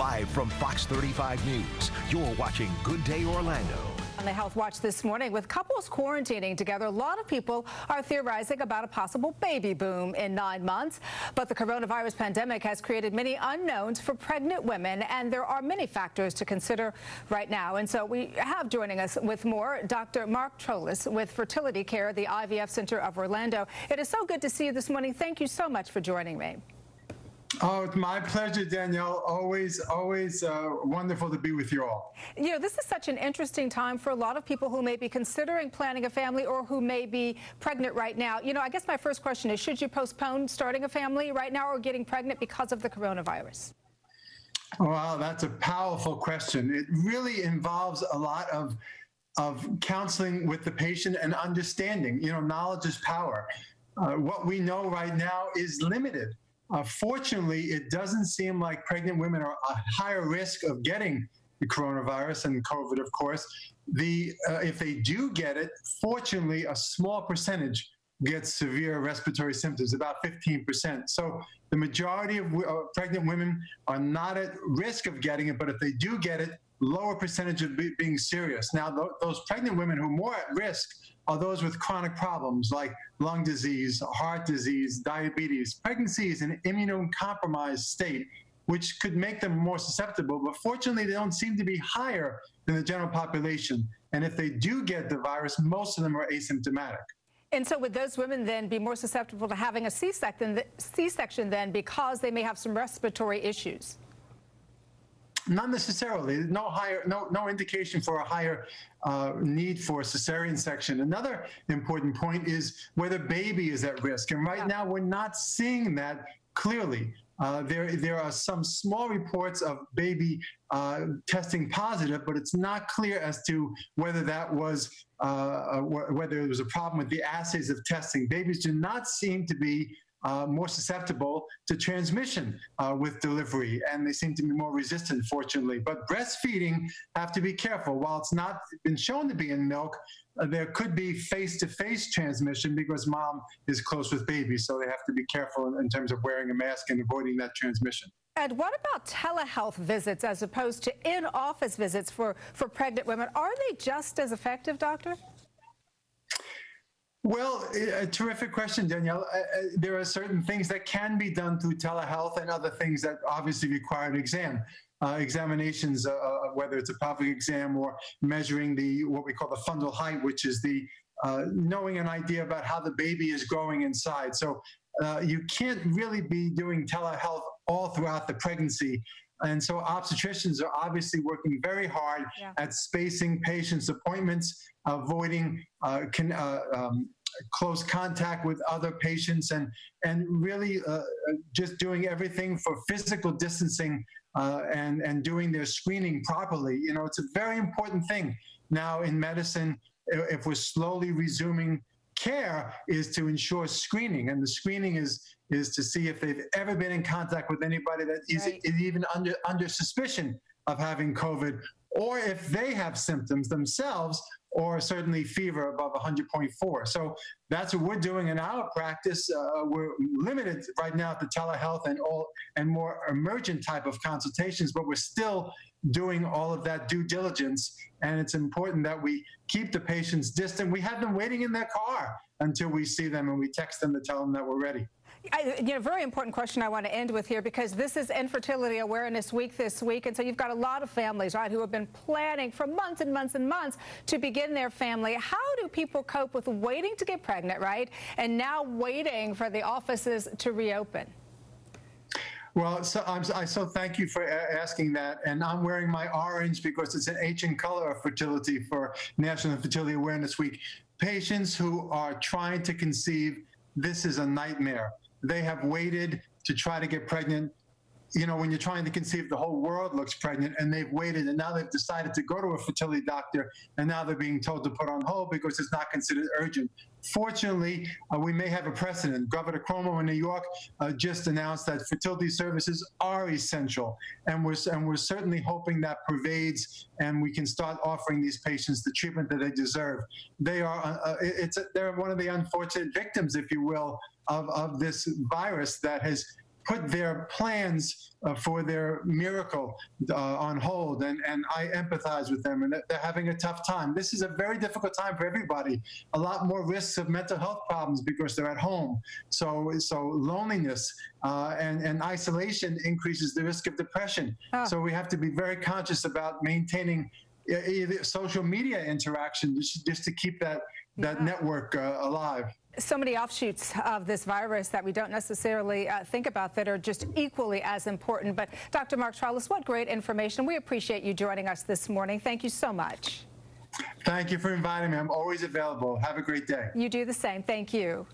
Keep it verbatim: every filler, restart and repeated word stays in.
Live from Fox thirty-five News, you're watching Good Day Orlando. On the Health Watch this morning, with couples quarantining together, a lot of people are theorizing about a possible baby boom in nine months. But the coronavirus pandemic has created many unknowns for pregnant women, and there are many factors to consider right now. And so we have joining us with more Doctor Mark Trolice with Fertility Care, the I V F Center of Orlando. It is so good to see you this morning. Thank you so much for joining me. Oh, it's my pleasure, Danielle. Always, always uh, wonderful to be with you all. You know, this is such an interesting time for a lot of people who may be considering planning a family or who may be pregnant right now. You know, I guess my first question is, should you postpone starting a family right now or getting pregnant because of the coronavirus? Wow, that's a powerful question. It really involves a lot of of counseling with the patient and understanding. You know, knowledge is power. Uh, what we know right now is limited. Uh, fortunately, it doesn't seem like pregnant women are at higher risk of getting the coronavirus and COVID, of course. The, uh, if they do get it, fortunately, a small percentage gets severe respiratory symptoms, about fifteen percent. So the majority of w uh, pregnant women are not at risk of getting it, but if they do get it, lower percentage of be being serious. Now, th those pregnant women who are more at risk are those with chronic problems like lung disease, heart disease, diabetes. Pregnancy is an immunocompromised state, which could make them more susceptible, but fortunately they don't seem to be higher than the general population. And if they do get the virus, most of them are asymptomatic. And so would those women then be more susceptible to having a C-section, C-section then because they may have some respiratory issues? Not necessarily. No higher, no no indication for a higher uh, need for a cesarean section. Another important point is whether baby is at risk, and right yeah. now we're not seeing that clearly. Uh, there there are some small reports of baby uh, testing positive, but it's not clear as to whether that was uh, whether it was a problem with the assays of testing. Babies do not seem to be Uh, more susceptible to transmission uh, with delivery, and they seem to be more resistant, fortunately. But breastfeeding have to be careful. While it's not been shown to be in milk, uh, there could be face-to-face transmission because mom is close with baby, so they have to be careful in, in terms of wearing a mask and avoiding that transmission. And what about telehealth visits as opposed to in-office visits for, for pregnant women? Are they just as effective, doctor? Well, a terrific question, Danielle. Uh, uh, there are certain things that can be done through telehealth and other things that obviously require an exam. Uh, examinations, uh, whether it's a pelvic exam or measuring the what we call the fundal height, which is the uh, knowing an idea about how the baby is growing inside. So uh, you can't really be doing telehealth all throughout the pregnancy. And so obstetricians are obviously working very hard yeah. at spacing patients' appointments, avoiding uh, can, uh, um, close contact with other patients, and, and really uh, just doing everything for physical distancing uh, and, and doing their screening properly. You know, it's a very important thing now in medicine, if we're slowly resuming care, is to ensure screening, and the screening is is to see if they've ever been in contact with anybody that is, right. is even under under suspicion of having COVID, or if they have symptoms themselves, or certainly fever above one hundred point four. So that's what we're doing in our practice. Uh, we're limited right now to telehealth and all and more emergent type of consultations, but we're still doing all of that due diligence. And it's important that we keep the patients distant. We have them waiting in their car until we see them, and we text them to tell them that we're ready. I, you know, very important question I want to end with here, because this is Infertility Awareness Week this week, and so you've got a lot of families, right, who have been planning for months and months and months to begin their family. How do people cope with waiting to get pregnant, right, and now waiting for the offices to reopen? Well, so I'm, I so thank you for asking that, and I'm wearing my orange because it's an ancient color of fertility for National Fertility Awareness Week. Patients who are trying to conceive, this is a nightmare. They have waited to try to get pregnant. You know, when you're trying to conceive, the whole world looks pregnant, and they've waited, and now they've decided to go to a fertility doctor, and now they're being told to put on hold because it's not considered urgent. Fortunately, uh, we may have a precedent. Governor Cuomo in New York uh, just announced that fertility services are essential, and we're, and we're certainly hoping that pervades, and we can start offering these patients the treatment that they deserve. They are uh, it's a, they're one of the unfortunate victims, if you will, of, of this virus that has put their plans uh, for their miracle uh, on hold, and, and I empathize with them, and they're having a tough time. This is a very difficult time for everybody. A lot more risks of mental health problems because they're at home. So so loneliness uh, and, and isolation increases the risk of depression. Oh. So we have to be very conscious about maintaining either social media interaction just, just to keep that, that yeah. network uh, alive. So many offshoots of this virus that we don't necessarily uh, think about that are just equally as important. But Doctor Mark Trolice, what great information. We appreciate you joining us this morning. Thank you so much. Thank you for inviting me. I'm always available. Have a great day. You do the same. Thank you.